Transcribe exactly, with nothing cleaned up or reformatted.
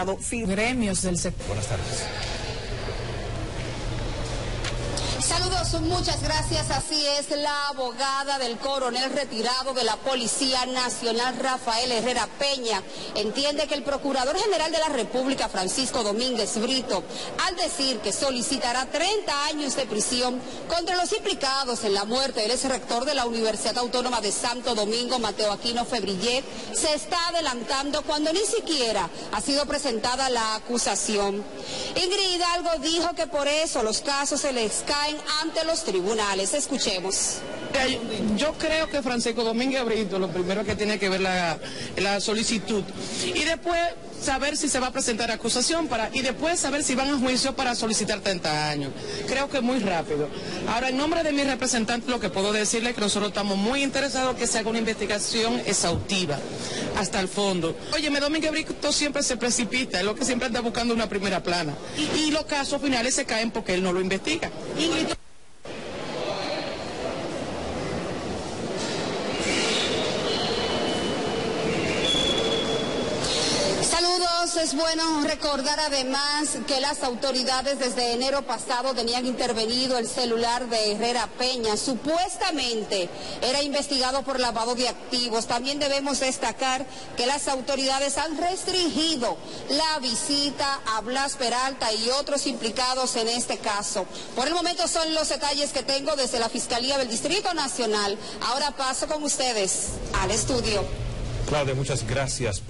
Gremios del sector. Buenas tardes. Saludos, muchas gracias. Así es, la abogada del coronel retirado de la Policía Nacional, Rafael Herrera Peña, entiende que el Procurador General de la República, Francisco Domínguez Brito, al decir que solicitará treinta años de prisión contra los implicados en la muerte del exrector de la Universidad Autónoma de Santo Domingo, Mateo Aquino Febrillet, se está adelantando cuando ni siquiera ha sido presentada la acusación. Ingrid Hidalgo dijo que por eso los casos se les caen ante los tribunales. Escuchemos. Yo creo que Francisco Domínguez Brito, lo primero que tiene que ver la, la solicitud, y después saber si se va a presentar acusación para, y después saber si van a juicio para solicitar treinta años. Creo que muy rápido. Ahora, en nombre de mi representante, lo que puedo decirle es que nosotros estamos muy interesados que se haga una investigación exhaustiva hasta el fondo. Oye, Domínguez Brito siempre se precipita, es lo que siempre anda buscando una primera plana. Y, y los casos finales se caen porque él no lo investiga. Y, es bueno recordar además que las autoridades desde enero pasado tenían intervenido el celular de Herrera Peña. Supuestamente era investigado por lavado de activos. También debemos destacar que las autoridades han restringido la visita a Blas Peralta y otros implicados en este caso. Por el momento son los detalles que tengo desde la Fiscalía del Distrito Nacional. Ahora paso con ustedes al estudio. Claudia, muchas gracias.